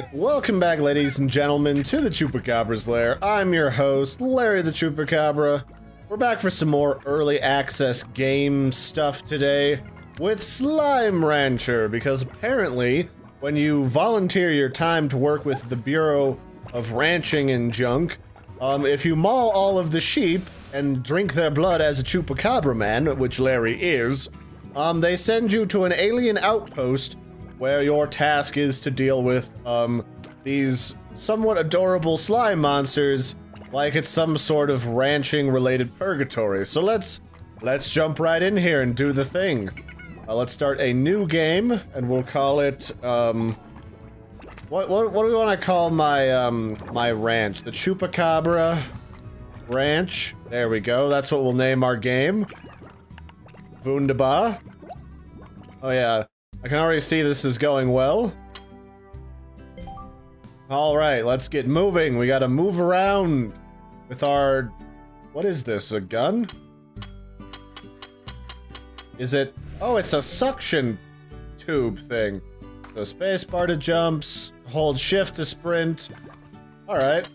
Alright, welcome back, ladies and gentlemen, to the Chupacabra's Lair. I'm your host, Larry the Chupacabra. We're back for some more early access game stuff today with Slime Rancher, because apparently when you volunteer your time to work with the Bureau of Ranching and Junk, if you maul all of the sheep and drink their blood as a Chupacabra man, which Larry is, they send you to an alien outpost where your task is to deal with, these somewhat adorable slime monsters like it's some sort of ranching-related purgatory. So let's jump right in here and do the thing. Let's start a new game, and we'll call it, what do we want to call my ranch? The Chupacabra Ranch. There we go, that's what we'll name our game. Wunderbar. Oh yeah. I can already see this is going well. Alright, let's get moving. We gotta move around with our... What is this, a gun? Is it... Oh, it's a suction tube thing. So spacebar to jumps, hold shift to sprint. Alright.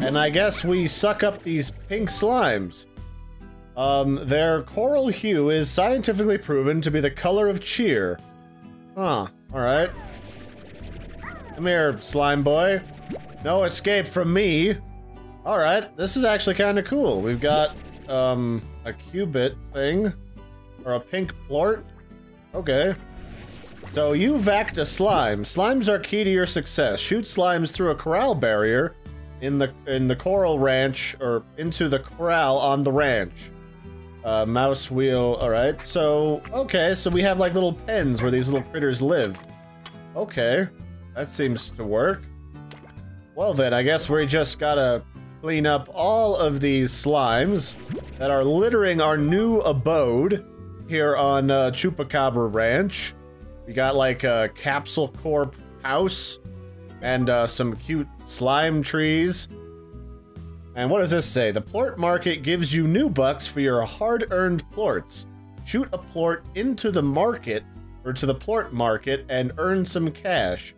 And I guess we suck up these pink slimes. Their coral hue is scientifically proven to be the color of cheer. Huh, alright. Come here, slime boy. No escape from me. Alright, this is actually kinda cool. We've got, a cubit thing. Or a pink plort. Okay. So you vacked a slime. Slimes are key to your success. Shoot slimes through a corral barrier in the coral ranch, or into the corral on the ranch. Mouse wheel, alright, so, okay, so we have like little pens where these little critters live. Okay, that seems to work. Well then, I guess we just gotta clean up all of these slimes that are littering our new abode here on Chupacabra Ranch. We got like a Capsule Corp house, and some cute slime trees. And what does this say? The Plort Market gives you new bucks for your hard-earned plorts. Shoot a plort into the market, or to the Plort Market, and earn some cash.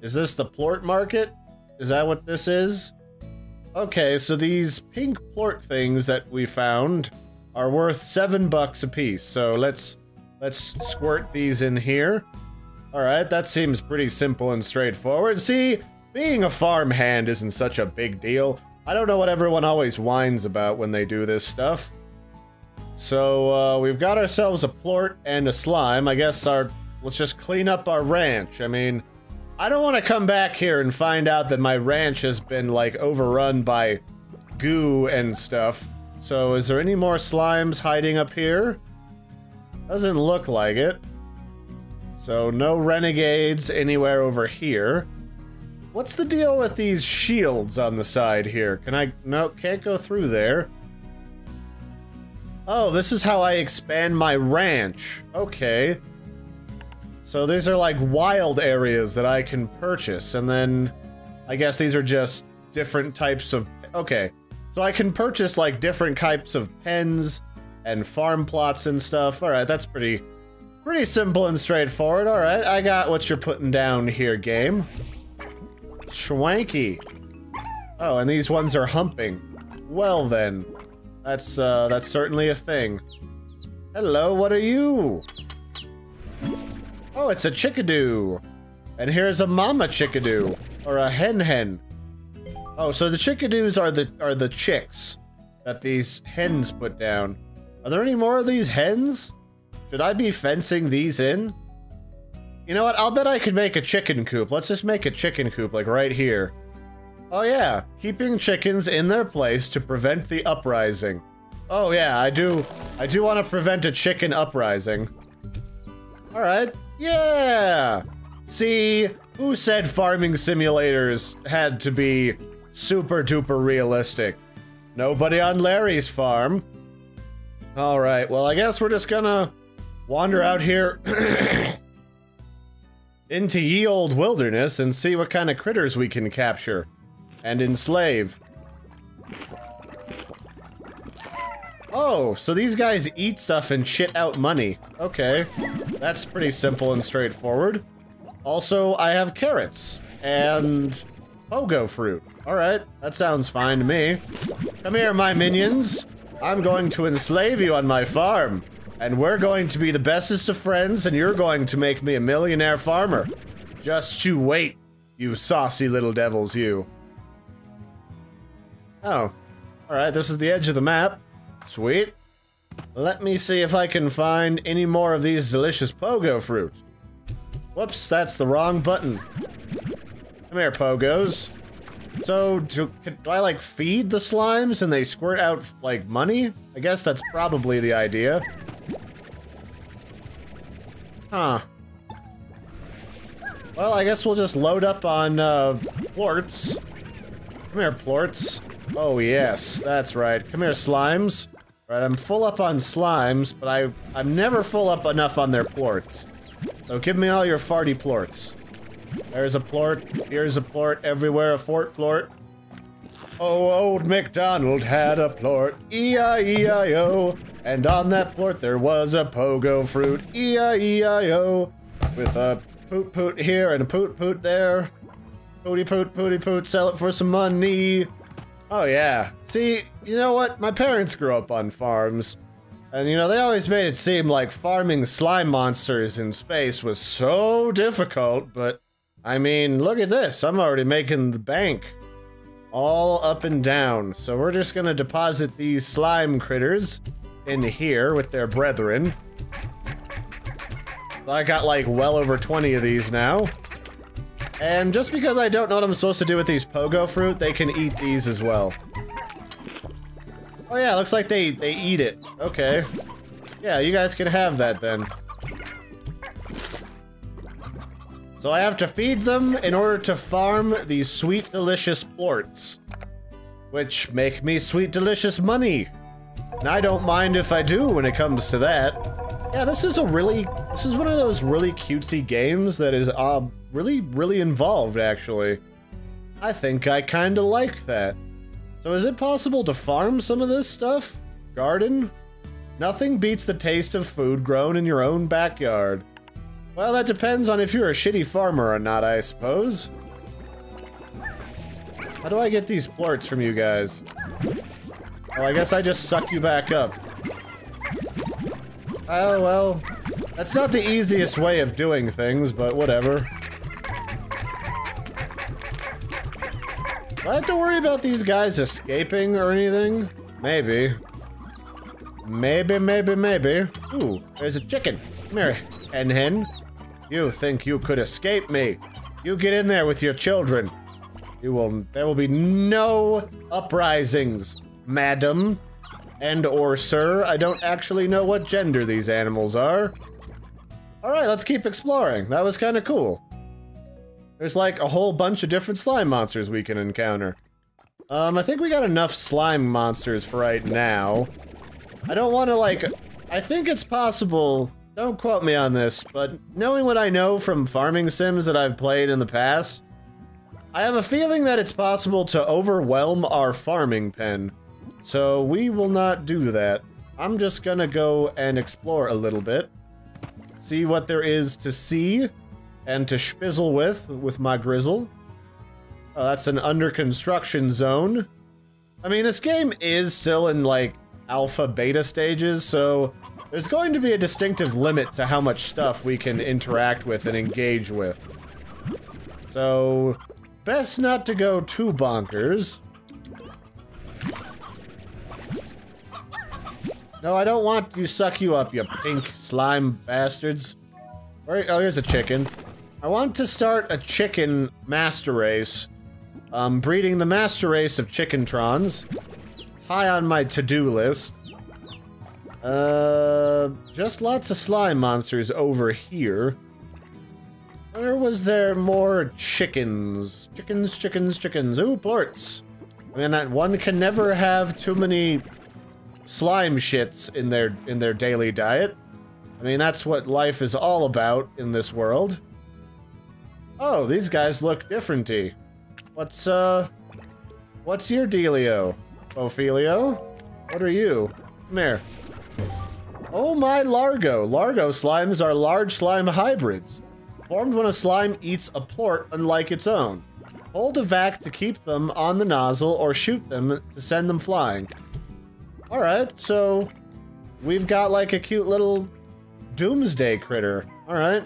Is this the Plort Market? Is that what this is? Okay, so these pink plort things that we found are worth $7 apiece. So let's squirt these in here. All right, that seems pretty simple and straightforward. See, being a farmhand isn't such a big deal. I don't know what everyone always whines about when they do this stuff. So, we've got ourselves a plort and a slime. I guess let's just clean up our ranch. I mean, I don't want to come back here and find out that my ranch has been, like, overrun by goo and stuff. So, is there any more slimes hiding up here? Doesn't look like it. So, no renegades anywhere over here. What's the deal with these shields on the side here? Can I... No, can't go through there. Oh, this is how I expand my ranch. Okay. So these are like wild areas that I can purchase, and then... I guess these are just different types of... Okay. So I can purchase like different types of pens and farm plots and stuff. Alright, that's pretty simple and straightforward. Alright, I got what you're putting down here, game. Schwanky. Oh, and these ones are humping. Well then, that's certainly a thing. Hello, what are you? Oh, it's a chickadoo. And here's a mama chickadoo, or a hen hen. Oh, so the chickadoos are the chicks that these hens put down. Are there any more of these hens? Should I be fencing these in? You know what, I'll bet I could make a chicken coop. Let's just make a chicken coop, like, right here. Oh yeah, keeping chickens in their place to prevent the uprising. Oh yeah, I do want to prevent a chicken uprising. Alright, yeah! See, who said farming simulators had to be super duper realistic? Nobody on Larry's farm. Alright, well I guess we're just gonna wander out here... into ye old wilderness and see what kind of critters we can capture and enslave. Oh, so these guys eat stuff and shit out money. Okay, that's pretty simple and straightforward. Also, I have carrots. and pogo fruit. Alright, that sounds fine to me. Come here, my minions. I'm going to enslave you on my farm, and we're going to be the bestest of friends, and you're going to make me a millionaire farmer. Just you wait, you saucy little devils, you. Oh. Alright, this is the edge of the map. Sweet. Let me see if I can find any more of these delicious pogo fruit. Whoops, that's the wrong button. Come here, pogos. So, do I, like, feed the slimes and they squirt out, like, money? I guess that's probably the idea. Huh. Well, I guess we'll just load up on, Plorts. Come here, Plorts. Oh, yes, that's right. Come here, slimes. All right, I'm full up on slimes, but I'm never full up enough on their plorts. So give me all your farty plorts. There's a plort, here's a plort, everywhere a fort plort. Oh, old MacDonald had a plort, E-I-E-I-O. And on that plort there was a pogo fruit, E-I-E-I-O. With a poot-poot here and a poot-poot there. Pooty-poot, pooty-poot, sell it for some money. Oh yeah. See, you know what? My parents grew up on farms. And you know, they always made it seem like farming slime monsters in space was so difficult, but I mean, look at this. I'm already making the bank. All up and down. So we're just gonna deposit these slime critters in here with their brethren. I got like well over 20 of these now. And just because I don't know what I'm supposed to do with these pogo fruit, they can eat these as well. Oh yeah, looks like they eat it. Okay. Yeah, you guys can have that then. So I have to feed them in order to farm these sweet, delicious plorts. Which make me sweet, delicious money. And I don't mind if I do when it comes to that. Yeah, this is one of those really cutesy games that is, really involved, actually. I think I kinda like that. So is it possible to farm some of this stuff? Garden? Nothing beats the taste of food grown in your own backyard. Well, that depends on if you're a shitty farmer or not, I suppose. How do I get these plorts from you guys? Well, I guess I just suck you back up. Oh, well. That's not the easiest way of doing things, but whatever. Do I have to worry about these guys escaping or anything? Maybe. Maybe. Ooh, there's a chicken. Come here, hen hen. You think you could escape me? You get in there with your children. There will be no uprisings, madam. And or sir. I don't actually know what gender these animals are. Alright, let's keep exploring. That was kinda cool. There's like a whole bunch of different slime monsters we can encounter. I think we got enough slime monsters for right now. I don't wanna like... I think it's possible, don't quote me on this, but knowing what I know from farming sims that I've played in the past, I have a feeling that it's possible to overwhelm our farming pen. So we will not do that. I'm just gonna go and explore a little bit. See what there is to see. And to spizzle with my grizzle. Oh, that's an under construction zone. I mean, this game is still in like alpha beta stages, so there's going to be a distinctive limit to how much stuff we can interact with and engage with. So, best not to go too bonkers. No, I don't want to suck you up, you pink slime bastards. Oh, here's a chicken. I want to start a chicken master race. Breeding the master race of chickentrons. High on my to-do list. Just lots of slime monsters over here. Where was there more chickens? Chickens. Ooh, plorts. I mean, that one can never have too many slime shits in their daily diet. I mean, that's what life is all about in this world. Oh, these guys look different-y. What's your dealio, Ophelio? What are you? Come here. Oh my Largo! Largo slimes are large slime hybrids. Formed when a slime eats a plort unlike its own. Hold a vac to keep them on the nozzle or shoot them to send them flying. Alright, so we've got like a cute little doomsday critter. Alright.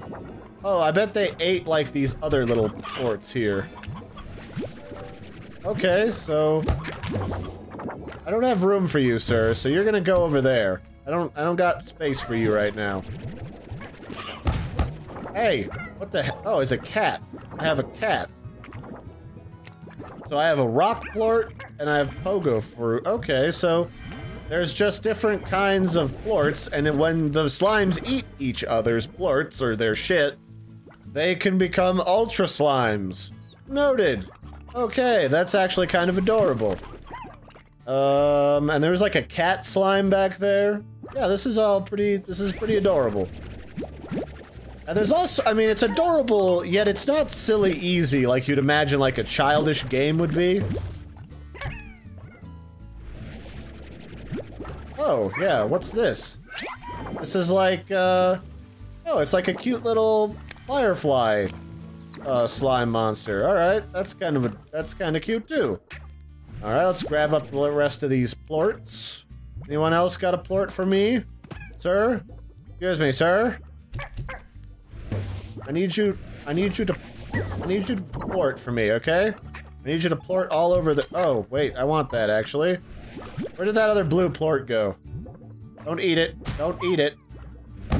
Oh, I bet they ate like these other little plorts here. Okay, so I don't have room for you, sir, so you're gonna go over there. I don't got space for you right now. Hey, what the hell? Oh, it's a cat. I have a cat. So I have a rock plort and I have pogo fruit. Okay, so there's just different kinds of plorts, and when the slimes eat each other's plorts or their shit, they can become ultra slimes. Noted. Okay, that's actually kind of adorable. And there was like a cat slime back there. Yeah, this is pretty adorable. And there's also, I mean, it's adorable, yet it's not silly easy like you'd imagine like a childish game would be. Oh, yeah, what's this? This is like, oh, it's like a cute little firefly, slime monster. Alright, that's kind of cute too. Alright, let's grab up the rest of these plorts. Anyone else got a plort for me? Sir? Excuse me, sir? I need you to plort for me, okay? I need you to plort all over the- oh, wait, I want that, actually. Where did that other blue plort go? Don't eat it. Don't eat it.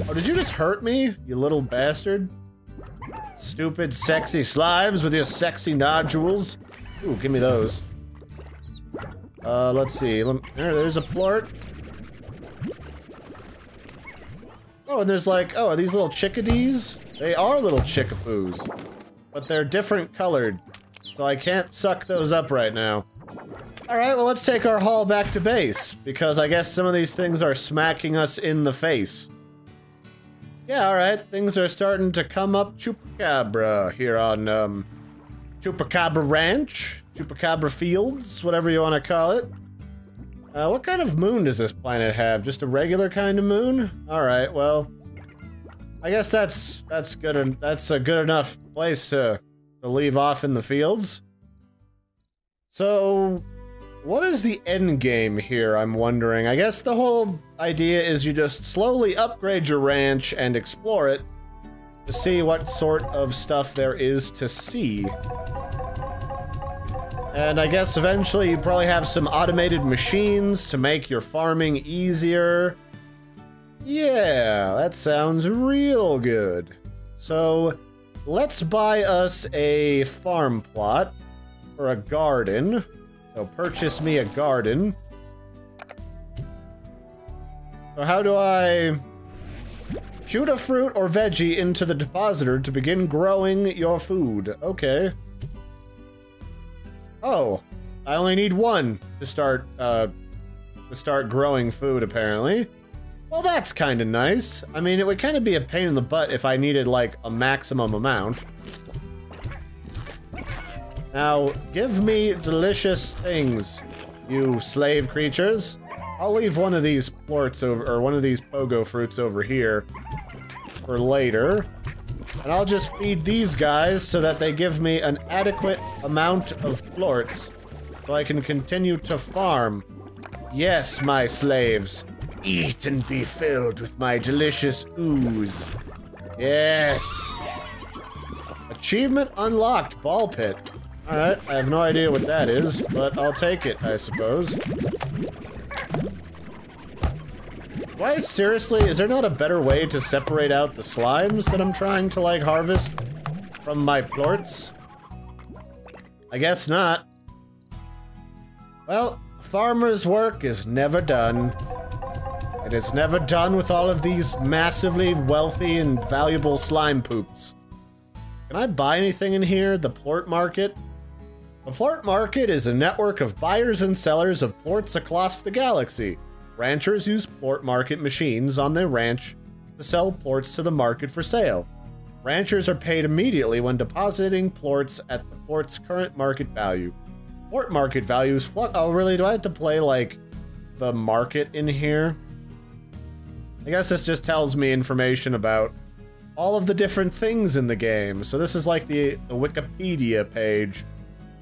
Oh, did you just hurt me, you little bastard? Stupid, sexy slimes with your sexy nodules. Ooh, give me those. Let's see. There's a plort. Oh, and there's like, oh, are these little chickadees? They are little chickapoos, but they're different colored, so I can't suck those up right now. Alright, well let's take our haul back to base, because I guess some of these things are smacking us in the face. Yeah, alright, things are starting to come up Chupacabra here on, Chupacabra Ranch, Chupacabra Fields, whatever you want to call it. What kind of moon does this planet have? Just a regular kind of moon? Alright, well, I guess that's a good enough place to leave off in the fields. So, what is the end game here, I'm wondering? I guess the whole idea is you just slowly upgrade your ranch and explore it to see what sort of stuff there is to see. And I guess eventually you probably have some automated machines to make your farming easier. Yeah, that sounds real good. So, let's buy us a farm plot or a garden. So purchase me a garden. So how do I shoot a fruit or veggie into the depositor to begin growing your food? Okay. Oh, I only need one to start growing food, apparently. Well, that's kind of nice. I mean, it would kind of be a pain in the butt if I needed, like, a maximum amount. Now, give me delicious things, you slave creatures. I'll leave one of these plorts over, or one of these pogo fruits over here for later. And I'll just feed these guys so that they give me an adequate amount of plorts so I can continue to farm. Yes, my slaves. Eat and be filled with my delicious ooze. Yes. Achievement unlocked, ball pit. Alright, I have no idea what that is, but I'll take it, I suppose. Why, seriously, is there not a better way to separate out the slimes that I'm trying to, like, harvest from my plorts? I guess not. Well, a farmer's work is never done. It is never done with all of these massively wealthy and valuable slime poops. Can I buy anything in here? The plort market? The plort market is a network of buyers and sellers of plorts across the galaxy. Ranchers use plort market machines on their ranch to sell plorts to the market for sale. Ranchers are paid immediately when depositing plorts at the plort's current market value. Plort market values oh, really? Do I have to play, like, the market in here? I guess this just tells me information about all of the different things in the game. So this is like the Wikipedia page.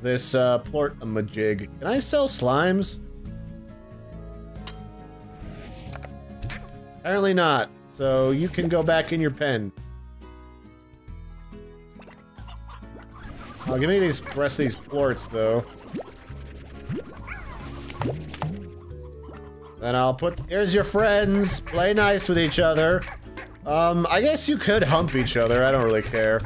This Plort-a-majig. Can I sell slimes? Apparently not. So you can go back in your pen. I'll give me these rest of these plorts though. Then I'll put, here's your friends. Play nice with each other. I guess you could hump each other. I don't really care.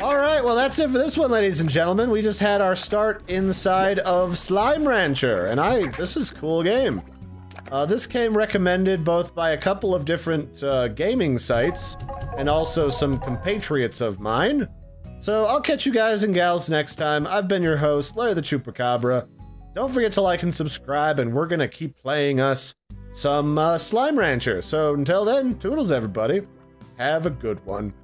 Alright, well that's it for this one, ladies and gentlemen. We just had our start inside of Slime Rancher, and this is a cool game. This came recommended both by a couple of different gaming sites, and also some compatriots of mine. So I'll catch you guys and gals next time. I've been your host, Larry the Chupacabra. Don't forget to like and subscribe, and we're gonna keep playing us some Slime Rancher. So until then, toodles everybody. Have a good one.